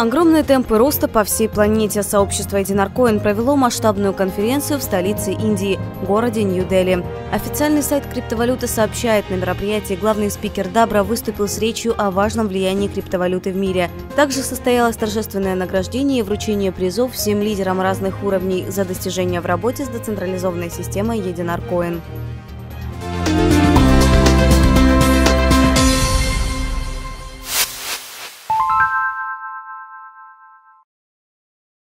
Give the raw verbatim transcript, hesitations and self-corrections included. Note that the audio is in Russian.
Огромные темпы роста по всей планете. Сообщество E-Dinar Coin провело масштабную конференцию в столице Индии, городе Нью Дели. Официальный сайт криптовалюты сообщает, на мероприятии главный спикер Дабра выступил с речью о важном влиянии криптовалюты в мире. Также состоялось торжественное награждение и вручение призов всем лидерам разных уровней за достижения в работе с децентрализованной системой E-Dinar Coin.